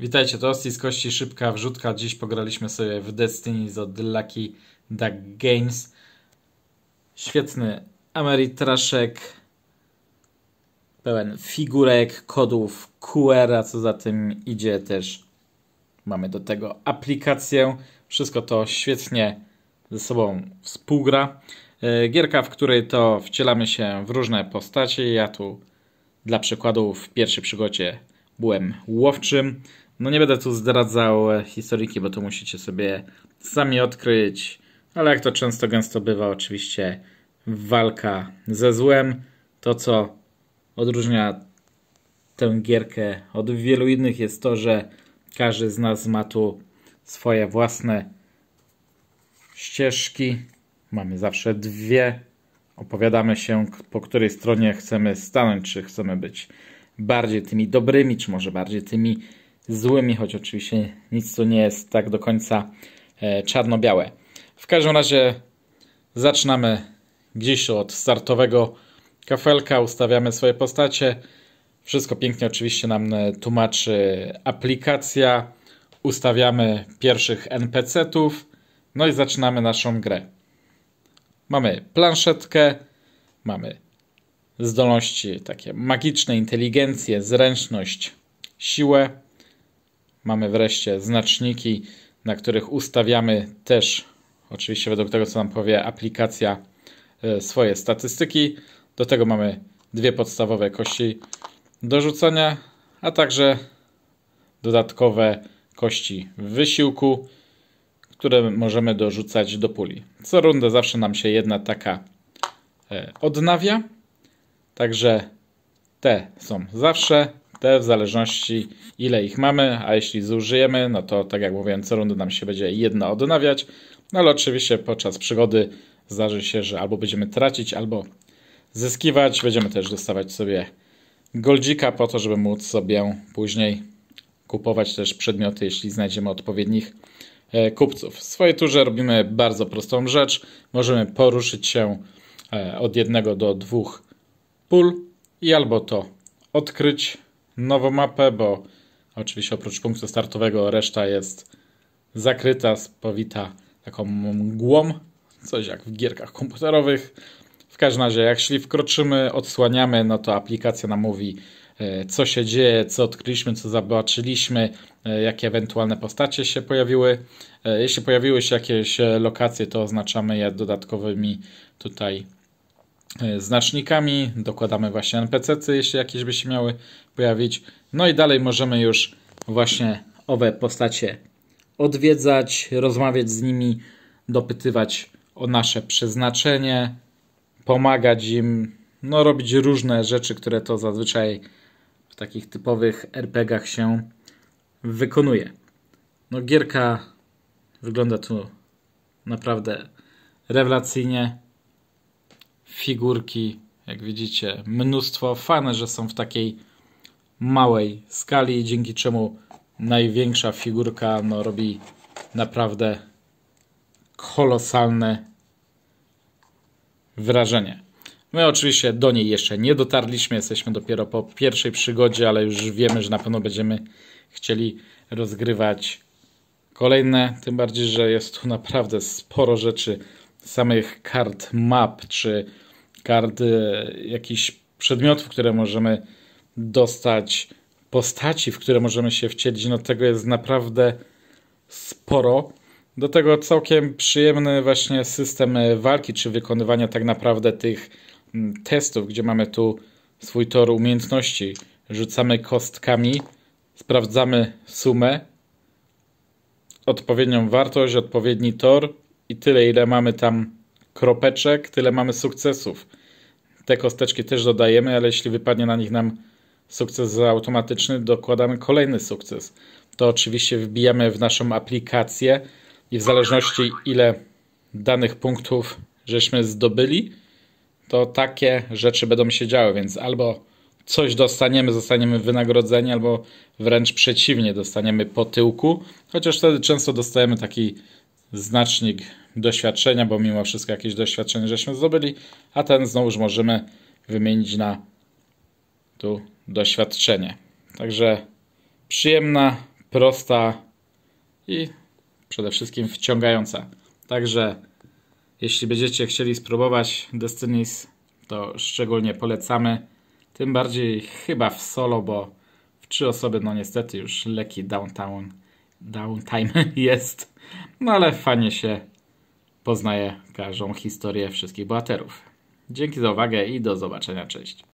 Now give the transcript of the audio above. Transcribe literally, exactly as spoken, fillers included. Witajcie, to Ossie z Kości Szybka Wrzutka. Dziś pograliśmy sobie w Destinies od Lucky Duck Games. Świetny Ameritraszek, pełen figurek, kodów Q R, a co za tym idzie też mamy do tego aplikację. Wszystko to świetnie ze sobą współgra. Gierka, w której to wcielamy się w różne postacie. Ja tu dla przykładu w pierwszej przygodzie byłem łowczym. No nie będę tu zdradzał historyjki, bo to musicie sobie sami odkryć. Ale jak to często gęsto bywa, oczywiście walka ze złem. To, co odróżnia tę gierkę od wielu innych, jest to, że każdy z nas ma tu swoje własne ścieżki. Mamy zawsze dwie. Opowiadamy się, po której stronie chcemy stanąć, czy chcemy być bardziej tymi dobrymi, czy może bardziej tymi złymi, choć oczywiście nic tu nie jest tak do końca czarno-białe. W każdym razie zaczynamy gdzieś od startowego kafelka, ustawiamy swoje postacie. Wszystko pięknie oczywiście nam tłumaczy aplikacja. Ustawiamy pierwszych N P C-tów, no i zaczynamy naszą grę. Mamy planszetkę, mamy zdolności takie magiczne, inteligencję, zręczność, siłę. Mamy wreszcie znaczniki, na których ustawiamy też, oczywiście według tego co nam powie aplikacja, swoje statystyki. Do tego mamy dwie podstawowe kości do rzucania, a także dodatkowe kości wysiłku, które możemy dorzucać do puli. Co rundę zawsze nam się jedna taka odnawia. Także te są zawsze, te w zależności ile ich mamy, a jeśli zużyjemy, no to tak jak mówiłem, co rundę nam się będzie jedna odnawiać. No ale oczywiście podczas przygody zdarzy się, że albo będziemy tracić, albo zyskiwać. Będziemy też dostawać sobie goldzika po to, żeby móc sobie później kupować też przedmioty, jeśli znajdziemy odpowiednich kupców. W swojej turze robimy bardzo prostą rzecz. Możemy poruszyć się od jednego do dwóch pól i albo to odkryć nową mapę, bo oczywiście oprócz punktu startowego reszta jest zakryta, spowita taką mgłą, coś jak w gierkach komputerowych. W każdym razie, jak jeśli wkroczymy, odsłaniamy, no to aplikacja nam mówi, co się dzieje, co odkryliśmy, co zobaczyliśmy, jakie ewentualne postacie się pojawiły. Jeśli pojawiły się jakieś lokacje, to oznaczamy je dodatkowymi tutaj znacznikami. Dokładamy właśnie N P C-y, jeśli jakieś by się miały pojawić. No i dalej możemy już właśnie owe postacie odwiedzać, rozmawiać z nimi, dopytywać o nasze przeznaczenie, pomagać im, no robić różne rzeczy, które to zazwyczaj w takich typowych er pe gach się wykonuje. No gierka wygląda tu naprawdę rewelacyjnie. Figurki, jak widzicie, mnóstwo. Fajne, że są w takiej małej skali, dzięki czemu największa figurka no, robi naprawdę kolosalne wrażenie. My oczywiście do niej jeszcze nie dotarliśmy, jesteśmy dopiero po pierwszej przygodzie, ale już wiemy, że na pewno będziemy chcieli rozgrywać kolejne, tym bardziej, że jest tu naprawdę sporo rzeczy, samych kart map, czy kart jakichś przedmiotów, które możemy dostać, postaci, w które możemy się wcielić, no tego jest naprawdę sporo. Do tego całkiem przyjemny właśnie system walki, czy wykonywania tak naprawdę tych testów, gdzie mamy tu swój tor umiejętności. Rzucamy kostkami, sprawdzamy sumę, odpowiednią wartość, odpowiedni tor i tyle, ile mamy tam kropeczek, tyle mamy sukcesów. Te kosteczki też dodajemy, ale jeśli wypadnie na nich nam sukces automatyczny, dokładamy kolejny sukces. To oczywiście wbijamy w naszą aplikację i w zależności ile danych punktów żeśmy zdobyli, to takie rzeczy będą się działy, więc albo coś dostaniemy, zostaniemy wynagrodzeni, albo wręcz przeciwnie, dostaniemy po tyłku, chociaż wtedy często dostajemy taki znacznik doświadczenia, bo mimo wszystko jakieś doświadczenie żeśmy zdobyli, a ten znowuż możemy wymienić na tu doświadczenie. Także przyjemna, prosta i przede wszystkim wciągająca. Także jeśli będziecie chcieli spróbować Destinies, to szczególnie polecamy. Tym bardziej chyba w solo, bo w trzy osoby no niestety już lekki downtown, downtime jest. No ale fajnie się poznaje każdą historię wszystkich bohaterów. Dzięki za uwagę i do zobaczenia. Cześć.